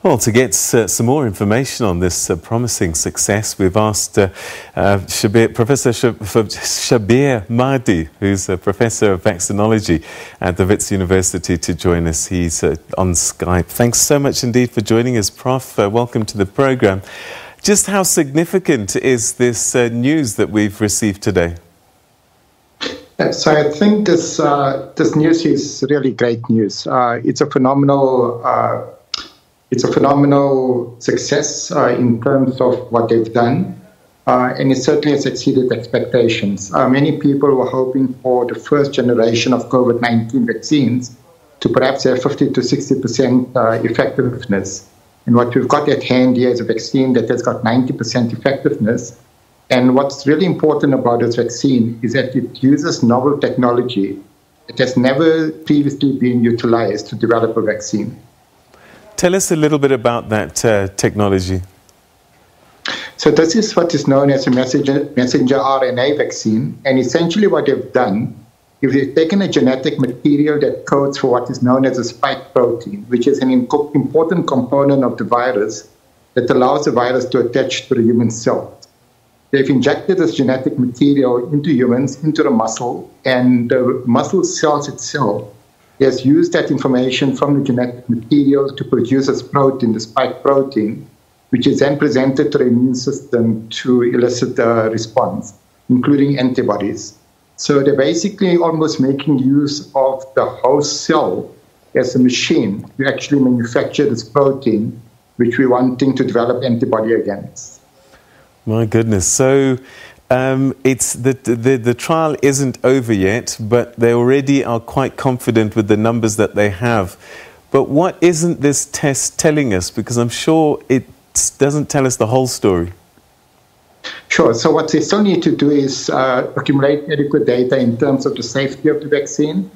Well, to get some more information on this promising success, we've asked Professor Shabir Madhi, who's a professor of vaccinology at the Wits University, to join us. He's on Skype. Thanks so much indeed for joining us, Prof. Welcome to the program. Just how significant is this news that we've received today? So I think this news is really great news. It's a phenomenal success in terms of what they've done, and it certainly has exceeded expectations. Many people were hoping for the first generation of COVID-19 vaccines to perhaps have 50 to 60% effectiveness. And what we've got at hand here is a vaccine that has got 90% effectiveness. And what's really important about this vaccine is that it uses novel technology that has never previously been utilized to develop a vaccine. Tell us a little bit about that technology. So this is what is known as a messenger RNA vaccine. And essentially what they've done is they've taken a genetic material that codes for what is known as a spike protein, which is an important component of the virus that allows the virus to attach to the human cell. They've injected this genetic material into humans, into the muscle, and the muscle cells itself has used that information from the genetic material to produce a protein, the spike protein, which is then presented to the immune system to elicit a response, including antibodies. So they're basically almost making use of the host cell as a machine to actually manufacture this protein, which we're wanting to develop antibody against. My goodness. So the trial isn't over yet, but they already are quite confident with the numbers that they have. But what isn't this test telling us? Because I'm sure it doesn't tell us the whole story. Sure. So what they still need to do is accumulate adequate data in terms of the safety of the vaccine.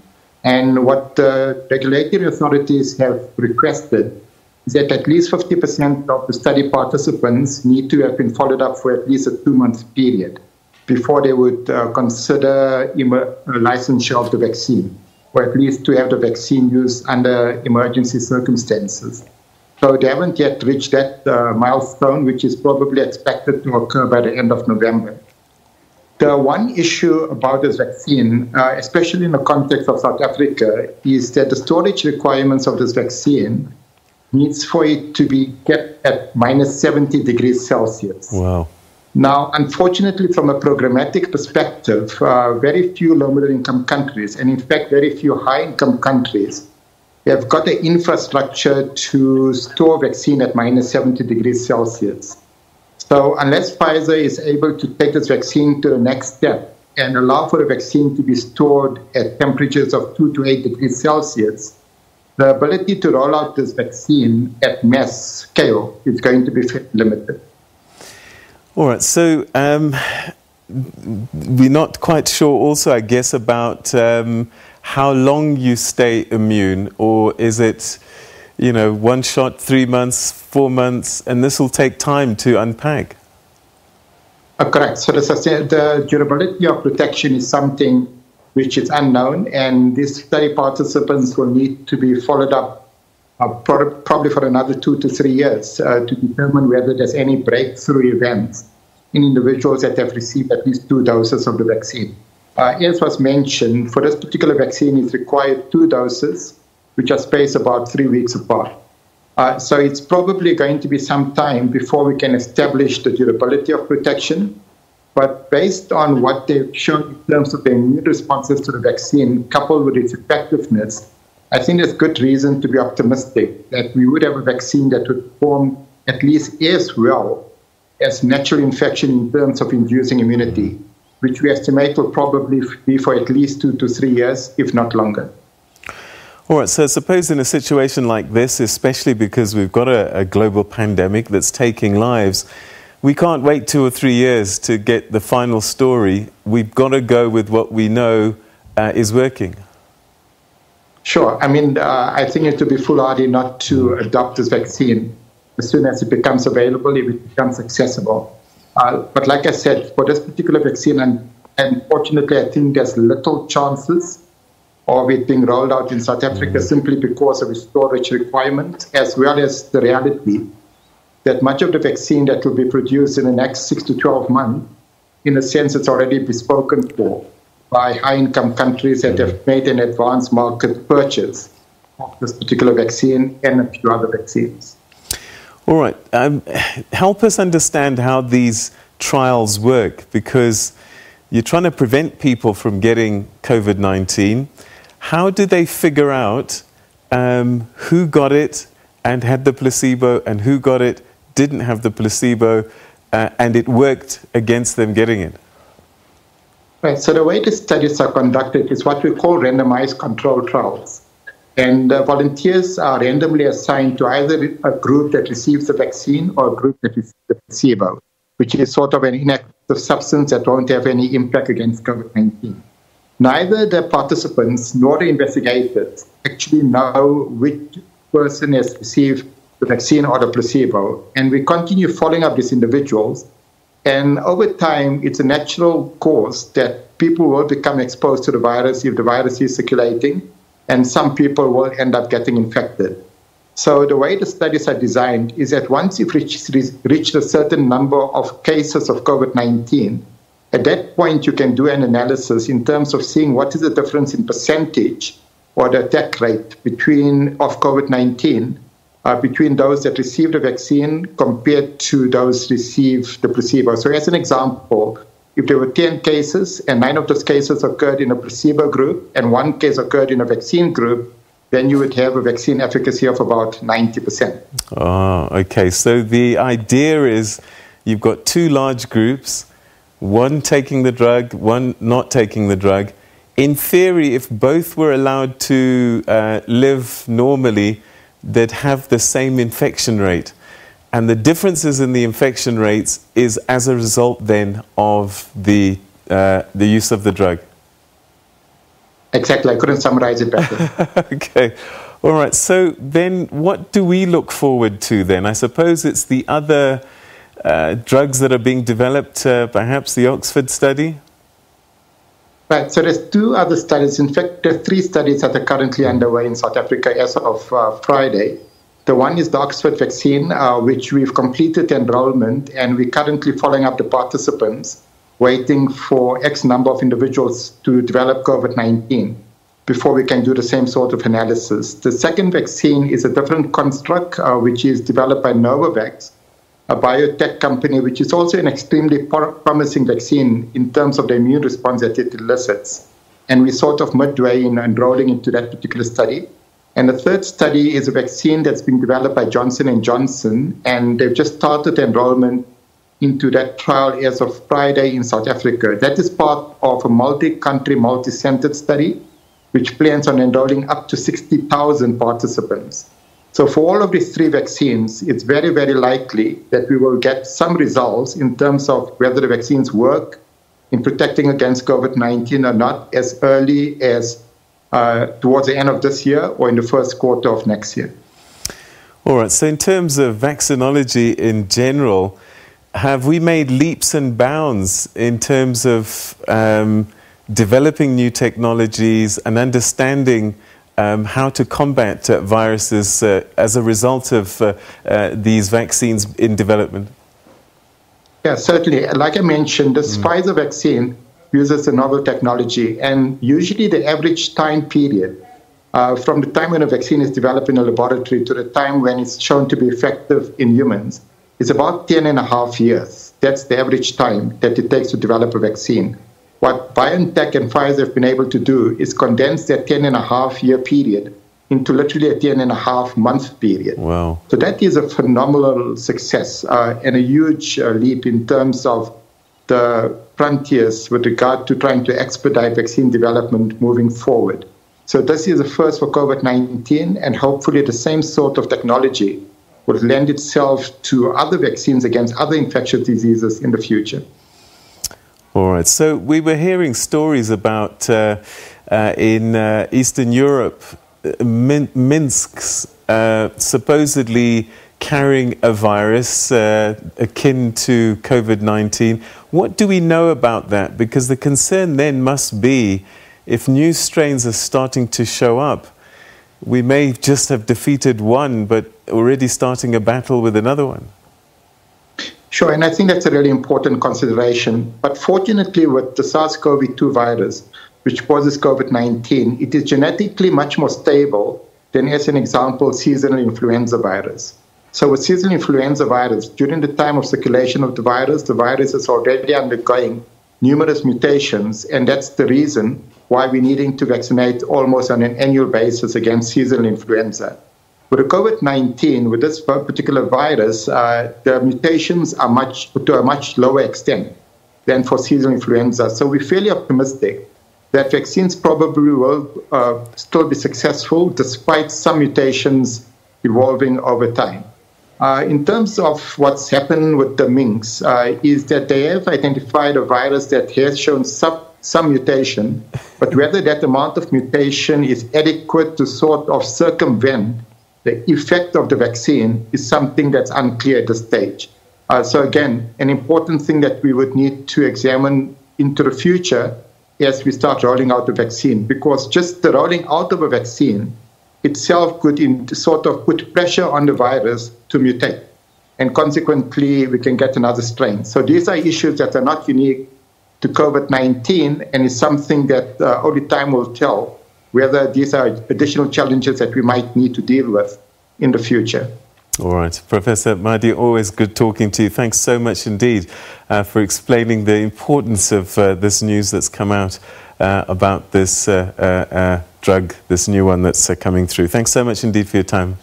And what the regulatory authorities have requested is that at least 50% of the study participants need to have been followed up for at least a 2-month period before they would consider licensure of the vaccine, or at least to have the vaccine used under emergency circumstances. So they haven't yet reached that milestone, which is probably expected to occur by the end of November. The one issue about this vaccine, especially in the context of South Africa, is that the storage requirements of this vaccine needs for it to be kept at minus 70 degrees Celsius. Wow. Now, unfortunately, from a programmatic perspective, very few low-middle-income countries, and in fact, very few high-income countries, have got the infrastructure to store vaccine at minus 70 degrees Celsius. So unless Pfizer is able to take this vaccine to the next step and allow for the vaccine to be stored at temperatures of 2 to 8 degrees Celsius, the ability to roll out this vaccine at mass scale is going to be limited. All right, so we're not quite sure also, I guess, about how long you stay immune, or is it, you know, one shot, 3 months, 4 months, and this will take time to unpack? Correct. So as I said, the durability of protection is something which is unknown, and these study participants will need to be followed up probably for another 2 to 3 years to determine whether there's any breakthrough events in individuals that have received at least 2 doses of the vaccine. As was mentioned, for this particular vaccine, it's required 2 doses, which are spaced about 3 weeks apart. So it's probably going to be some time before we can establish the durability of protection. But based on what they've shown in terms of their immune responses to the vaccine, coupled with its effectiveness, I think there's good reason to be optimistic that we would have a vaccine that would perform at least as well as natural infection in terms of inducing immunity, which we estimate will probably be for at least 2 to 3 years, if not longer. All right, so suppose in a situation like this, especially because we've got a global pandemic that's taking lives, we can't wait 2 or 3 years to get the final story. We've got to go with what we know is working. Sure. I mean, I think it would be foolhardy not to adopt this vaccine as soon as it becomes available, if it becomes accessible. But like I said, for this particular vaccine, unfortunately, I think there's little chances of it being rolled out in South Africa simply because of its storage requirements, as well as the reality that much of the vaccine that will be produced in the next 6 to 12 months, in a sense, it's already bespoken for by high-income countries that have made an advanced market purchase of this particular vaccine and a few other vaccines. All right. Help us understand how these trials work, because you're trying to prevent people from getting COVID-19. How do they figure out who got it and had the placebo, and who got it, didn't have the placebo, and it worked against them getting it? Right, so the way the studies are conducted is what we call randomized controlled trials. And volunteers are randomly assigned to either a group that receives the vaccine or a group that receives the placebo, which is sort of an inactive substance that won't have any impact against COVID-19. Neither the participants nor the investigators actually know which person has received the vaccine or the placebo. And we continue following up these individuals. And over time, it's a natural course that people will become exposed to the virus if the virus is circulating, and some people will end up getting infected. So the way the studies are designed is that once you've reached a certain number of cases of COVID-19, at that point you can do an analysis in terms of seeing what is the difference in percentage or the attack rate of COVID-19 between those that received the vaccine compared to those received the placebo. So as an example, if there were 10 cases and 9 of those cases occurred in a placebo group and 1 case occurred in a vaccine group, then you would have a vaccine efficacy of about 90%. Oh, okay. So the idea is you've got two large groups, one taking the drug, one not taking the drug. In theory, if both were allowed to live normally, they'd have the same infection rate. And the differences in the infection rates is as a result then of the use of the drug. Exactly. I couldn't summarize it better. Okay. All right. So then what do we look forward to then? I suppose it's the other drugs that are being developed, perhaps the Oxford study? Right. So there's two other studies. In fact, there are three studies that are currently underway in South Africa as of Friday. The one is the Oxford vaccine, which we've completed enrollment, and we're currently following up the participants, waiting for X number of individuals to develop COVID-19 before we can do the same sort of analysis. The second vaccine is a different construct, which is developed by Novavax, a biotech company, which is also an extremely promising vaccine in terms of the immune response that it elicits. And we're sort of midway in enrolling into that particular study. And the third study is a vaccine that's been developed by Johnson & Johnson, and they've just started enrollment into that trial as of Friday in South Africa. That is part of a multi-country, multi-centered study, which plans on enrolling up to 60,000 participants. So for all of these three vaccines, it's very, very likely that we will get some results in terms of whether the vaccines work in protecting against COVID-19 or not as early as towards the end of this year or in the first quarter of next year. All right, so in terms of vaccinology in general, have we made leaps and bounds in terms of developing new technologies and understanding how to combat viruses as a result of these vaccines in development? Yeah, certainly. Like I mentioned, this Pfizer vaccine uses a novel technology, and usually the average time period from the time when a vaccine is developed in a laboratory to the time when it's shown to be effective in humans is about 10.5 years. That's the average time that it takes to develop a vaccine. What BioNTech and Pfizer have been able to do is condense that 10.5 year period into literally a 10.5 month period. Wow. So that is a phenomenal success and a huge leap in terms of the frontiers with regard to trying to expedite vaccine development moving forward. So this is the first for COVID-19, and hopefully the same sort of technology would lend itself to other vaccines against other infectious diseases in the future. All right, so we were hearing stories about in Eastern Europe, Minsk's supposedly carrying a virus akin to COVID-19. What do we know about that? Because the concern then must be if new strains are starting to show up, we may just have defeated one, but already starting a battle with another one. Sure, and I think that's a really important consideration. But fortunately, with the SARS-CoV-2 virus, which causes COVID-19, it is genetically much more stable than, as an example, seasonal influenza virus. So with seasonal influenza virus, during the time of circulation of the virus is already undergoing numerous mutations, and that's the reason why we're needing to vaccinate almost on an annual basis against seasonal influenza. With the COVID-19, with this particular virus, the mutations are to a much lower extent than for seasonal influenza. So we're fairly optimistic that vaccines probably will still be successful despite some mutations evolving over time. In terms of what's happened with the minks, is that they have identified a virus that has shown some mutation, but whether that amount of mutation is adequate to sort of circumvent the effect of the vaccine is something that's unclear at this stage. So again, an important thing that we would need to examine into the future as we start rolling out the vaccine, because just the rolling out of a vaccine itself could sort of put pressure on the virus to mutate. And consequently, we can get another strain. So these are issues that are not unique to COVID-19, and is something that only time will tell whether these are additional challenges that we might need to deal with in the future. All right. Professor Madhi, always good talking to you. Thanks so much indeed for explaining the importance of this news that's come out about this drug, this new one that's coming through. Thanks so much indeed for your time.